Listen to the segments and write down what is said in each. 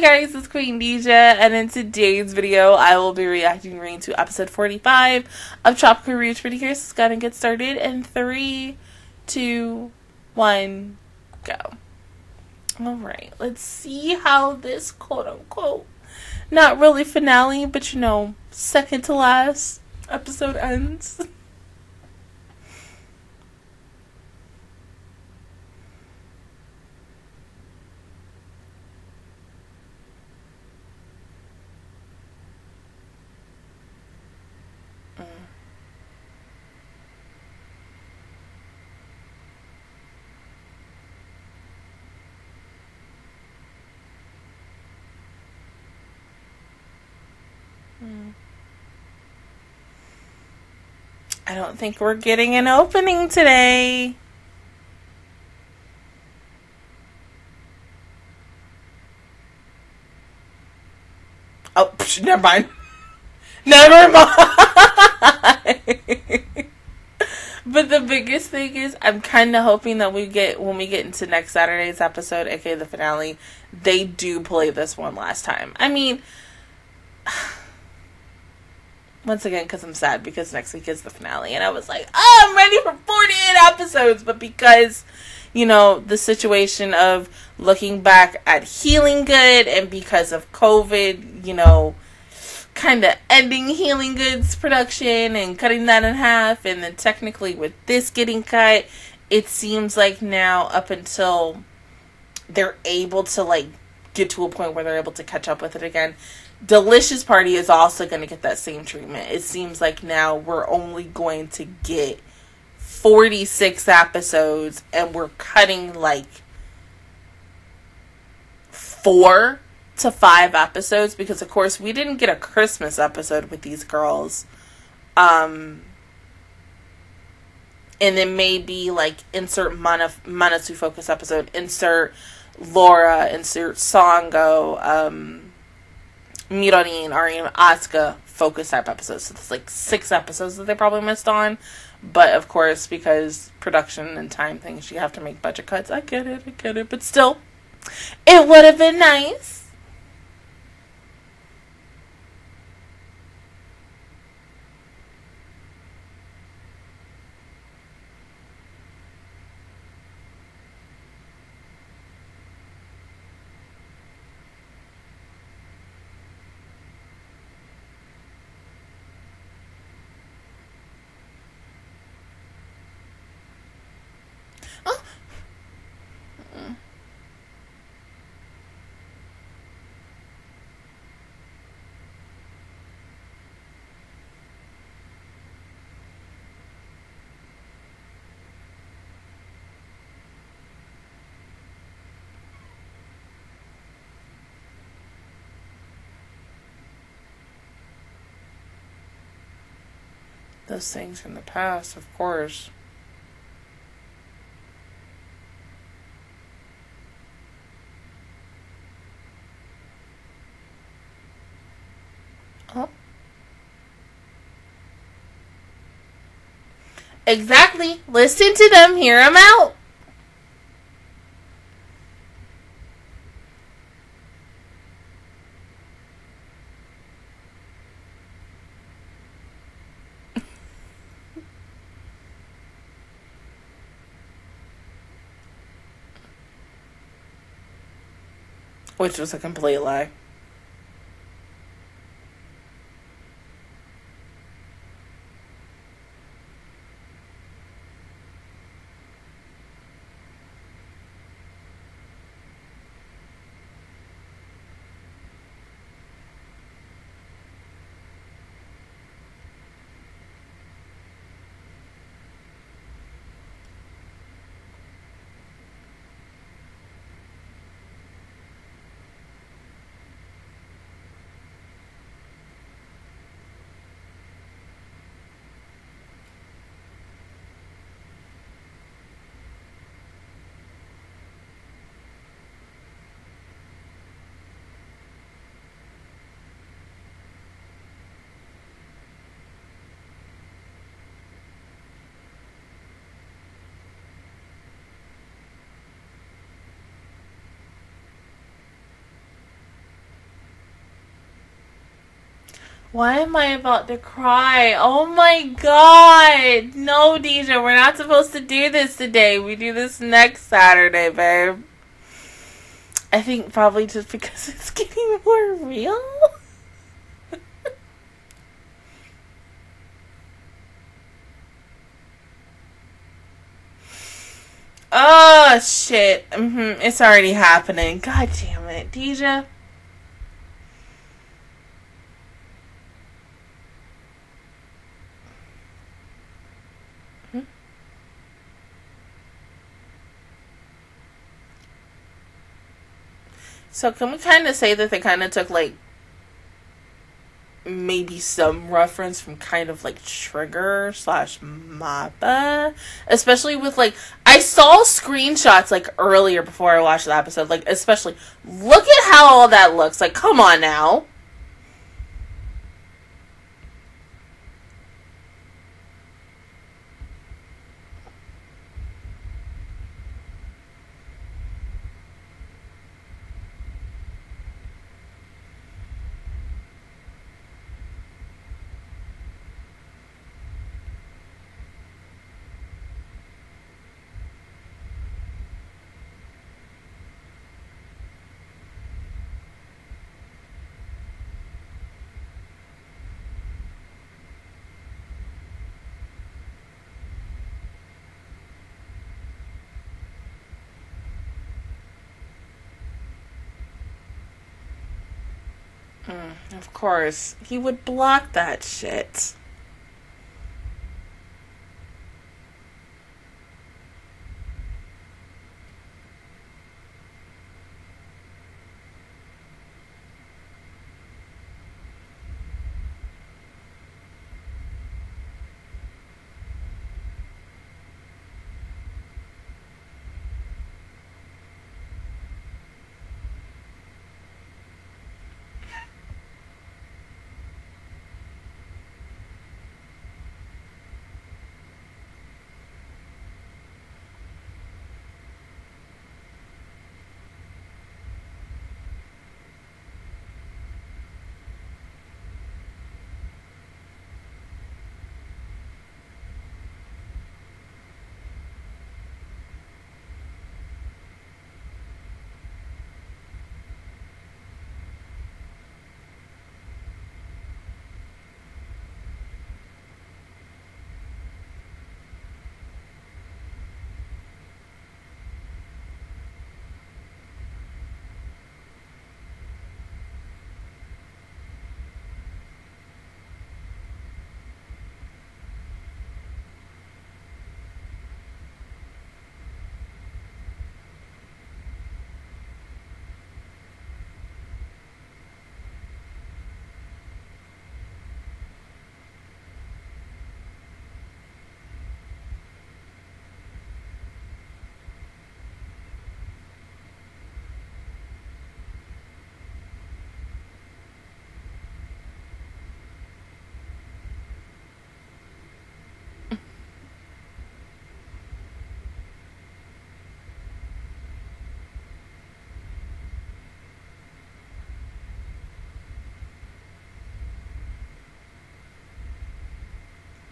Hey guys, it's Queen Deja, and in today's video I will be reacting to episode 45 of Tropical-Rouge! Precure. Let's go and get started in 3, 2, 1, go. Alright, let's see how this quote-unquote not really finale, but you know, second to last episode ends. I don't think we're getting an opening today. Oh, psh, never mind. Never mind. But the biggest thing is I'm kind of hoping that we get, when we get into next Saturday's episode, aka the finale, they do play this one last time. I mean, once again, because I'm sad because next week is the finale and I was like, oh, I'm ready for 48 episodes, but because, you know, the situation of looking back at Healing Good and because of COVID, you know, kind of ending Healing Good's production and cutting that in half, and then technically with this getting cut, it seems like now up until they're able to like get to a point where they're able to catch up with it again, Delicious Party is also going to get that same treatment. It seems like now we're only going to get 46 episodes and we're cutting like 4 to 5 episodes, because of course we didn't get a Christmas episode with these girls. And then maybe like insert Manatsu focus episode, insert Laura, insert Sango, Mironin, Ariane, Asuka focus type episodes. So it's like 6 episodes that they probably missed on, but of course because production and time things, you have to make budget cuts. I get it, but still, it would have been nice. Those things from the past, of course. Oh. Exactly. Listen to them, hear them out. Which was a complete lie. Why am I about to cry? Oh my god! No, Deja, we're not supposed to do this today. We do this next Saturday, babe. I think probably just because it's getting more real. Oh, shit. It's already happening. God damn it, Deja. So can we kind of say that they kind of took, like, maybe some reference from kind of, like, Trigger / Mappa? Especially with, like, I saw screenshots, like, earlier before I watched the episode. Like, especially, look at how all that looks. Like, come on now. Of course, he would block that shit.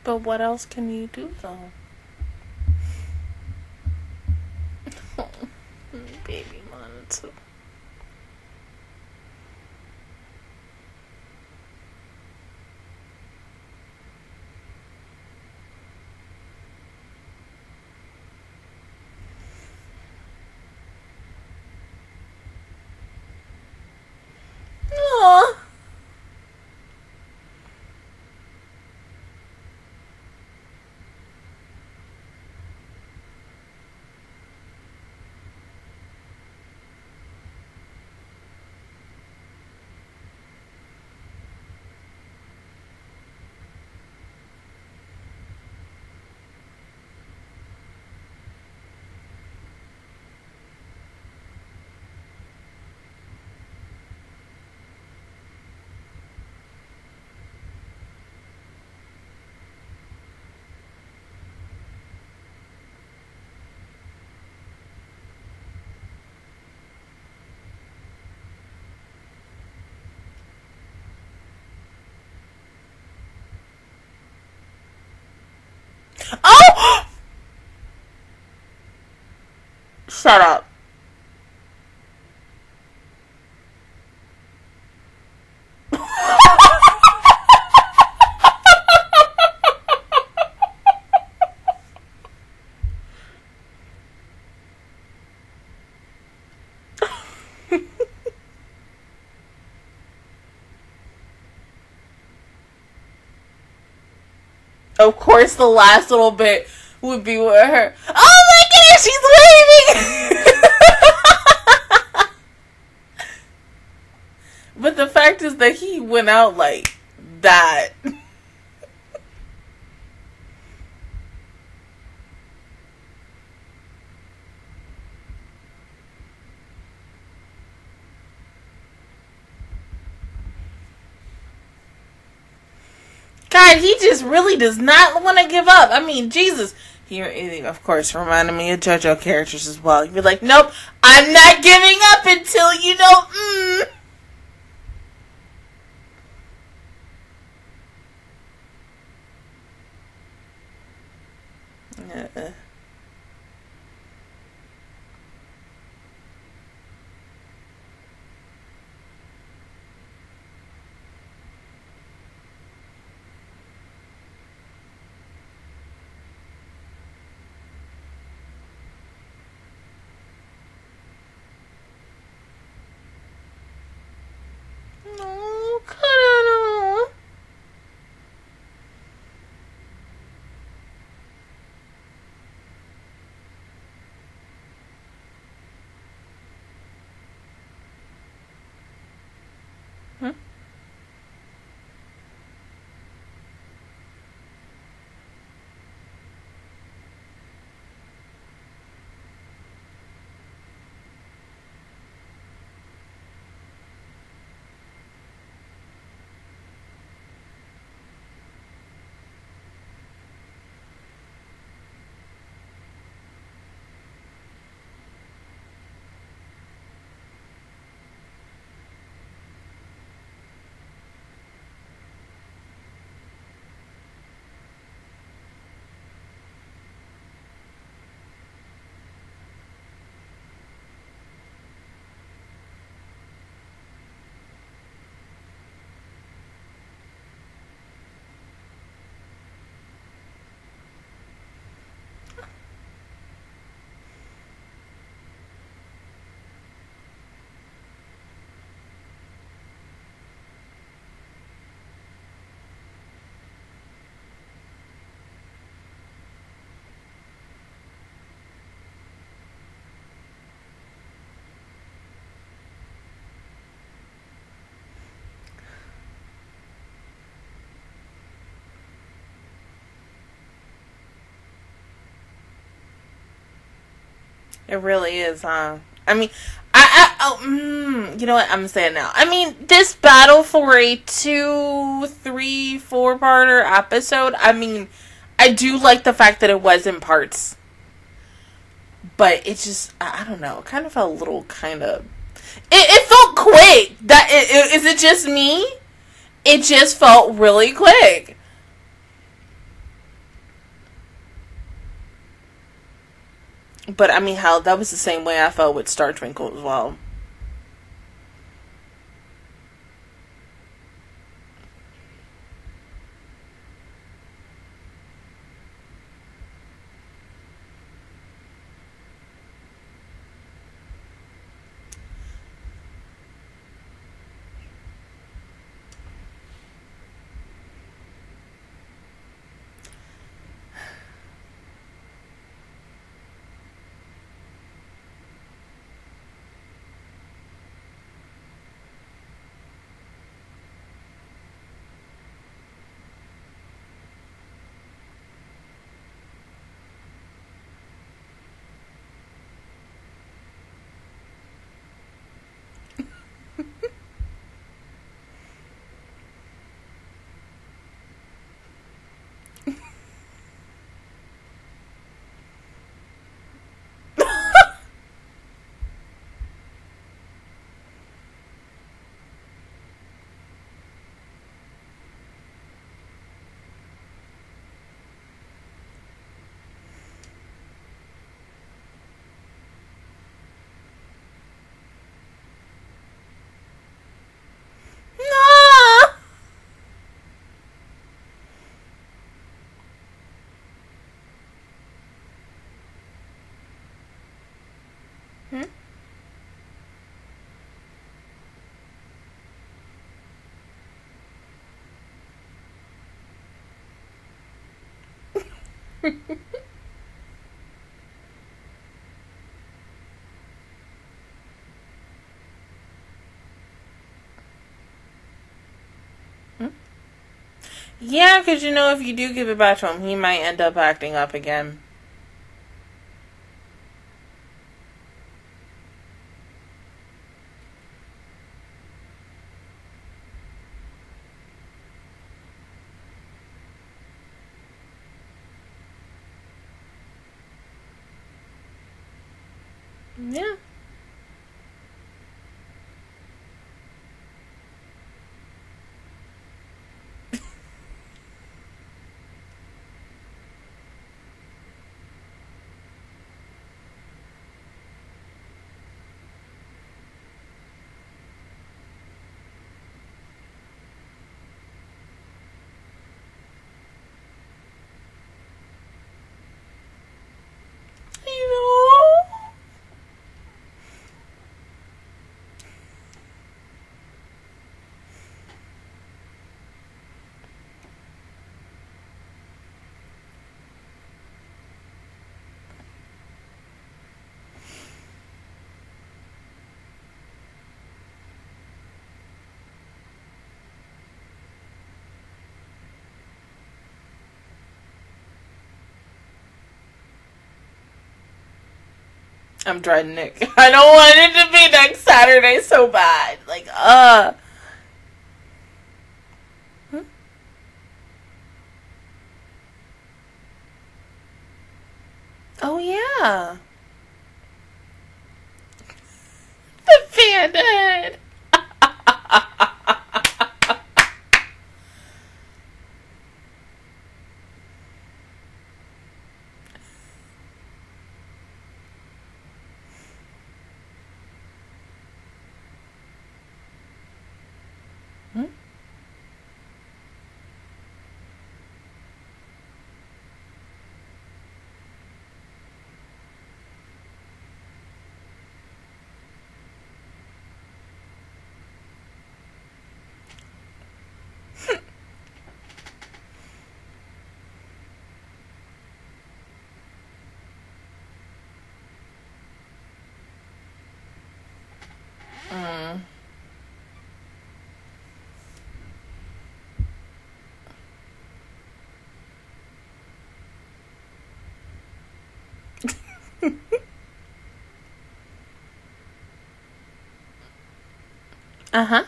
But what else can you do, though? Oh, baby Manatsu. Oh! Shut up. Of course, the last little bit would be with her. Oh my goodness, she's waving! But the fact is that he went out like that. God, he just really does not want to give up. I mean, Jesus. He, of course, reminded me of JoJo characters as well. He'd be like, nope, I'm not giving up until, you know, It really is, huh? I mean, you know what? I'm saying now. I mean, this battle for a 2, 3, 4-parter episode, I mean, I do like the fact that it was in parts. But it just, I don't know. It kind of felt a little kind of... It felt quick. Is it just me? It just felt really quick. But, I mean, hell, that was the same way I felt with Star Twinkle as well. Yeah, because you know if you do give it back to him, he might end up acting up again. Yeah. I'm dreading Nick. I don't want it to be next Saturday so bad. Like, Oh, yeah. The panda head. Uh-huh.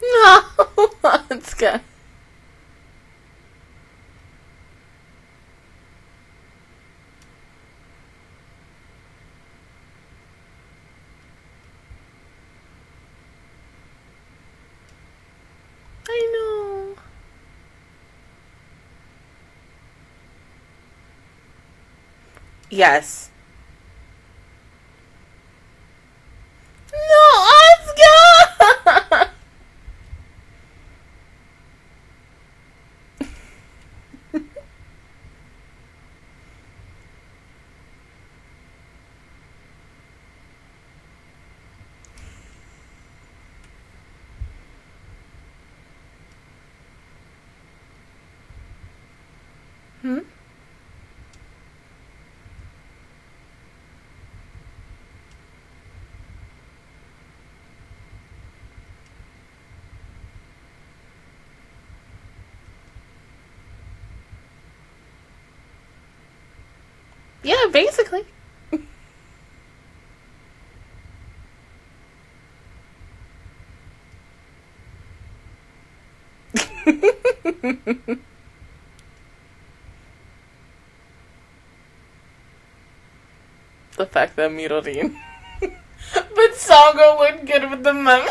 No, it's good. I know. Yes. Yeah, basically. The fact that Mironin. But Sango looked good with the mummy.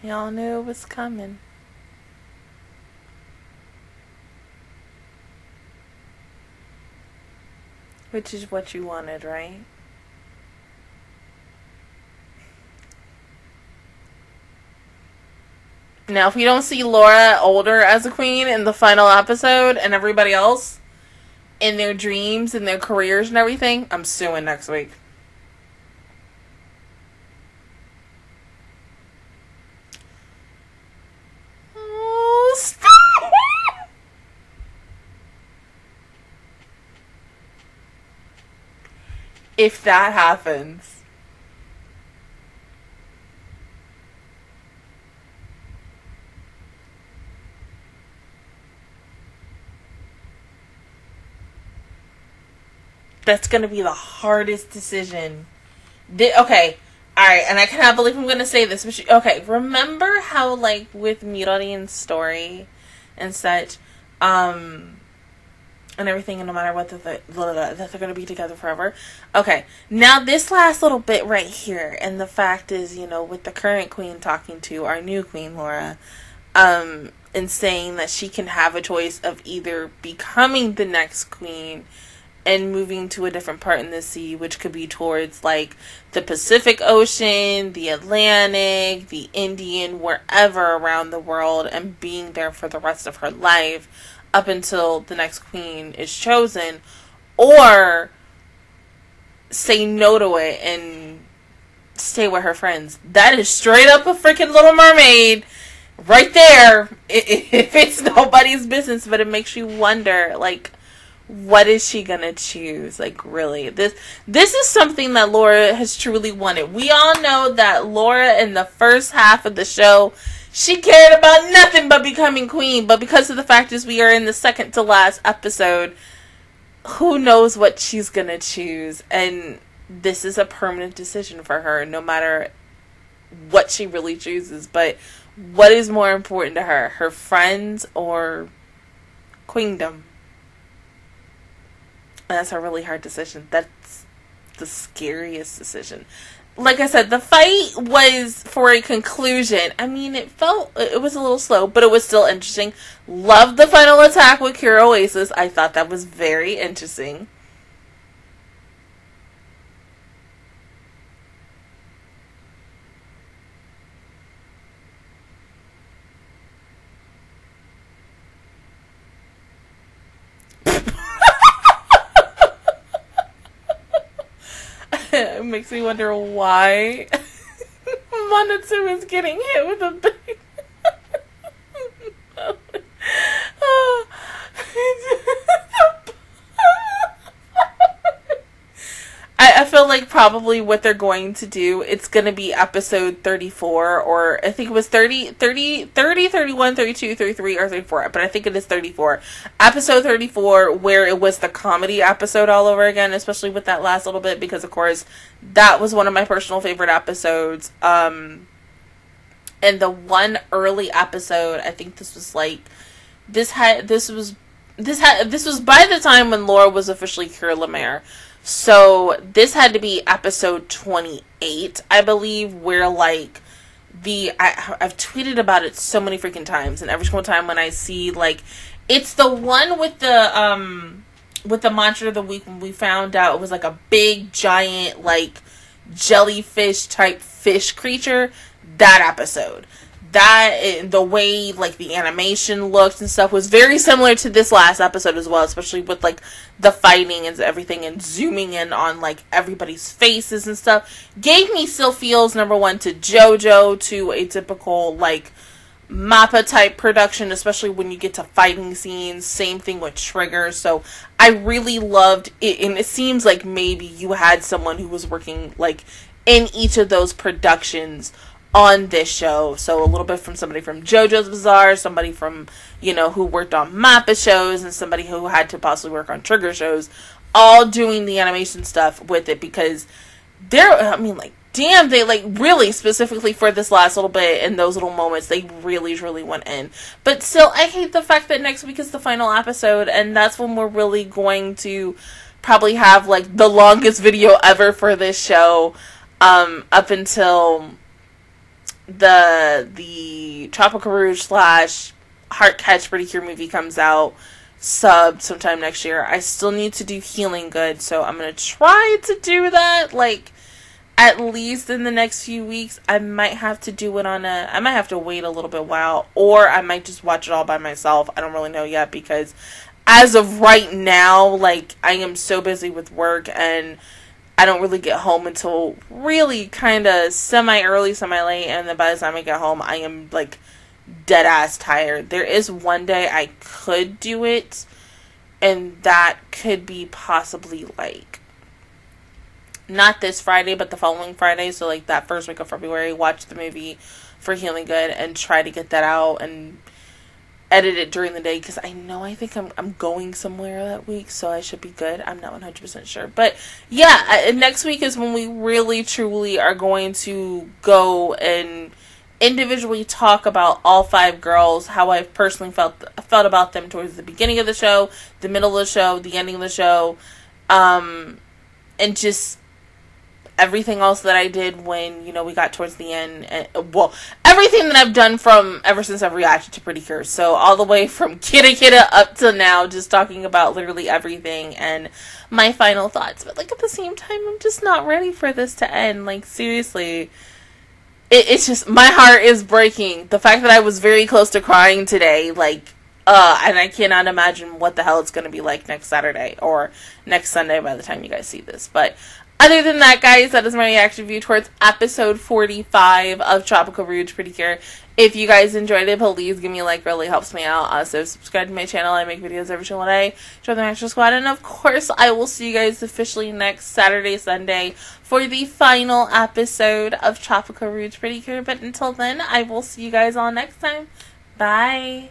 Y'all knew it was coming. Which is what you wanted, right? Now, if we don't see Laura older as a queen in the final episode and everybody else in their dreams and their careers and everything, I'm suing next week. If that happens. That's going to be the hardest decision. Okay. Alright. And I cannot believe I'm going to say this. But okay. Remember how, like, with Mironin's story and such, and everything, and no matter what, that they're going to be together forever. Okay, now this last little bit right here, and the fact is, you know, with the current queen talking to our new queen, Laura, and saying that she can have a choice of either becoming the next queen and moving to a different part in the sea, which could be towards, like, the Pacific Ocean, the Atlantic, the Indian, wherever around the world, and being there for the rest of her life, up until the next queen is chosen, or say no to it and stay with her friends. That is straight up a freaking Little Mermaid right there. If it's nobody's business, but it makes you wonder, like, what is she gonna choose? Like, really, this is something that Laura has truly wanted. We all know that Laura in the first half of the show, she cared about nothing but becoming queen, but because of the fact is we are in the second to last episode, who knows what she's gonna choose, and this is a permanent decision for her, no matter what she really chooses, but what is more important to her, her friends or queendom? And that's a really hard decision. That's the scariest decision. Like I said, the fight was for a conclusion. I mean, it was a little slow, but it was still interesting. Loved the final attack with Cure Oasis. I thought that was very interesting. It makes me wonder why Manatsu is getting hit with a big. I feel like probably what they're going to do, it's going to be episode 34, or I think it was 30, 31, 32, 33, or 34, but I think it is 34. Episode 34, where it was the comedy episode all over again, especially with that last little bit, because, of course, that was one of my personal favorite episodes. And the one early episode, I think this was, like, this was by the time when Laura was officially Cure La Mer. So this had to be episode 28, I believe, where, like, I've tweeted about it so many freaking times, and every single time when I see, like, it's the one with the monster of the week, when we found out it was, like, a big giant, like, jellyfish type fish creature. That episode. that, the way, like, the animation looked and stuff was very similar to this last episode as well, especially with, like, the fighting and everything and zooming in on, like, everybody's faces and stuff. Gave me still feels, number one, to JoJo, to a typical, like, Mappa type production, especially when you get to fighting scenes. Same thing with Trigger. So I really loved it, and it seems like maybe you had someone who was working, like, in each of those productions on this show. So a little bit from somebody from JoJo's Bizarre, somebody from, you know, who worked on Mappa shows, and somebody who had to possibly work on Trigger shows, all doing the animation stuff with it, because they're, I mean, like, damn, they, like, really, specifically for this last little bit and those little moments, they really, really went in. But still, I hate the fact that next week is the final episode, and that's when we're really going to probably have, like, the longest video ever for this show, up until the Tropical-Rouge / Heartcatch Pretty Cure movie comes out sub sometime next year. I still need to do Healing Good, so I'm gonna try to do that, like, at least in the next few weeks. I might have to do it on a, I might have to wait a little bit while, or I might just watch it all by myself. I don't really know yet, because as of right now, like, I am so busy with work, and I don't really get home until really kind of semi-early, semi-late, and then by the time I get home, I am, like, dead-ass tired. There is one day I could do it, and that could be possibly, like, not this Friday, but the following Friday, so, like, that first week of February, watch the movie for Healing Good and try to get that out and edit it during the day, because I know, I think I'm going somewhere that week, so I should be good. I'm not 100% sure, but yeah, next week is when we really, truly are going to go and individually talk about all 5 girls, how I've personally felt about them towards the beginning of the show, the middle of the show, the ending of the show, and just everything else that I did when, you know, we got towards the end. And, well, everything that I've done from ever since I've reacted to Pretty Cure. So all the way from Kidda up till now, just talking about literally everything and my final thoughts. But, like, at the same time, I'm just not ready for this to end. Like, seriously, it's just, my heart is breaking. The fact that I was very close to crying today, like, and I cannot imagine what the hell it's going to be like next Saturday or next Sunday by the time you guys see this. But other than that, guys, that is my reaction view towards episode 45 of Tropical-Rouge! Precure. If you guys enjoyed it, please give me a like. Really helps me out. Also, subscribe to my channel. I make videos every single day. Join the Manatsu Squad. And, of course, I will see you guys officially next Saturday, Sunday for the final episode of Tropical-Rouge! Precure. But until then, I will see you guys all next time. Bye.